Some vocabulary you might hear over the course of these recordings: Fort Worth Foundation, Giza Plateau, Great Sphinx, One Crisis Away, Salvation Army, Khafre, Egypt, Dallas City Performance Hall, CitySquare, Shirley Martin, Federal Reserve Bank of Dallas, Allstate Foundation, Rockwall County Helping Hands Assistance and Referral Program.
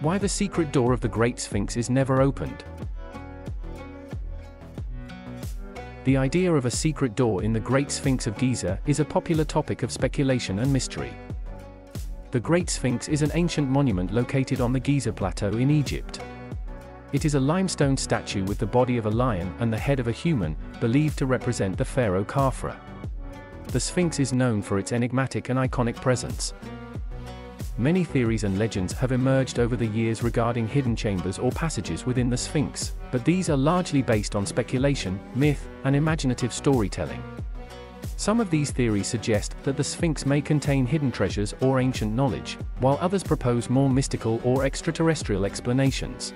Why the secret door of the Great Sphinx is never opened? The idea of a secret door in the Great Sphinx of Giza is a popular topic of speculation and mystery. The Great Sphinx is an ancient monument located on the Giza Plateau in Egypt. It is a limestone statue with the body of a lion and the head of a human, believed to represent the pharaoh Khafre. The Sphinx is known for its enigmatic and iconic presence. Many theories and legends have emerged over the years regarding hidden chambers or passages within the Sphinx, but these are largely based on speculation, myth, and imaginative storytelling. Some of these theories suggest that the Sphinx may contain hidden treasures or ancient knowledge, while others propose more mystical or extraterrestrial explanations.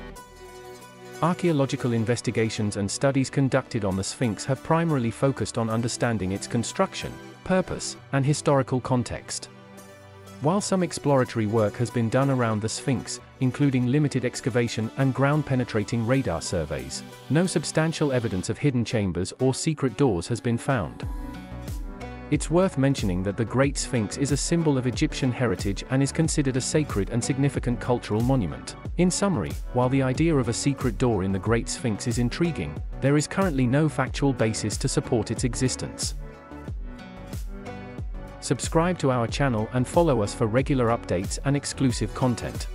Archaeological investigations and studies conducted on the Sphinx have primarily focused on understanding its construction, purpose, and historical context. While some exploratory work has been done around the Sphinx, including limited excavation and ground-penetrating radar surveys, no substantial evidence of hidden chambers or secret doors has been found. It's worth mentioning that the Great Sphinx is a symbol of Egyptian heritage and is considered a sacred and significant cultural monument. In summary, while the idea of a secret door in the Great Sphinx is intriguing, there is currently no factual basis to support its existence. Subscribe to our channel and follow us for regular updates and exclusive content.